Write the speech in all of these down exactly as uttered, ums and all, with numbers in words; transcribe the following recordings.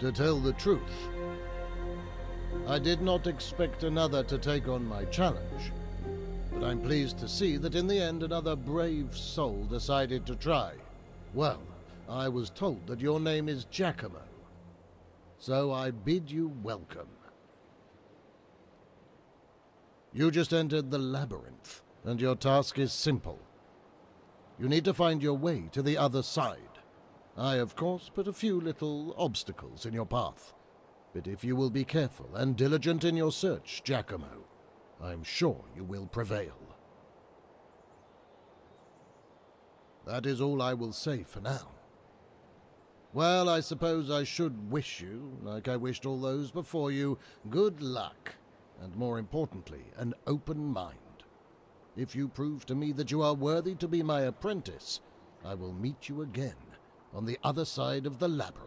To tell the truth, I did not expect another to take on my challenge, but I'm pleased to see that in the end another brave soul decided to try. Well, I was told that your name is Giacomo, so I bid you welcome. You just entered the labyrinth, and your task is simple. You need to find your way to the other side. I, of course, put a few little obstacles in your path, but if you will be careful and diligent in your search, Giacomo, I'm sure you will prevail. That is all I will say for now. Well, I suppose I should wish you, like I wished all those before you, good luck, and more importantly, an open mind. If you prove to me that you are worthy to be my apprentice, I will meet you again on the other side of the labyrinth.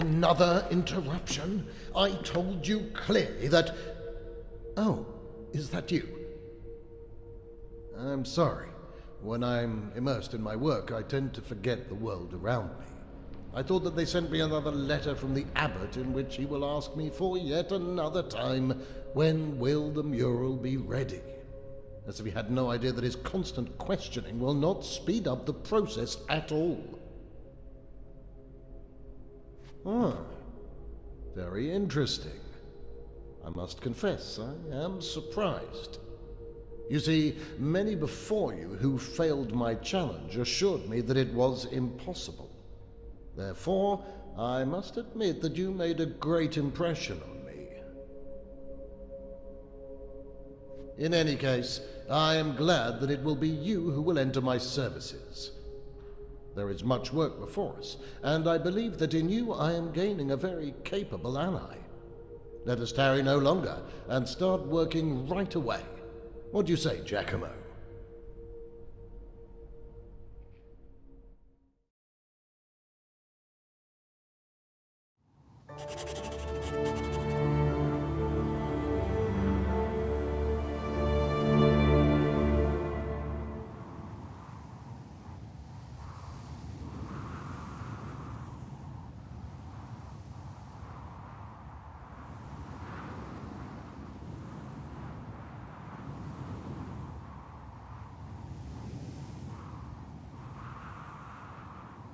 Another interruption? I told you clearly that... Oh, is that you? I'm sorry. When I'm immersed in my work, I tend to forget the world around me. I thought that they sent me another letter from the abbot in which he will ask me for yet another time, when will the mural be ready? As if he had no idea that his constant questioning will not speed up the process at all. Ah, very interesting. I must confess, I am surprised. You see, many before you who failed my challenge assured me that it was impossible. Therefore, I must admit that you made a great impression on me. In any case, I am glad that it will be you who will enter my services. There is much work before us, and I believe that in you I am gaining a very capable ally. Let us tarry no longer and start working right away. What do you say, Giacomo?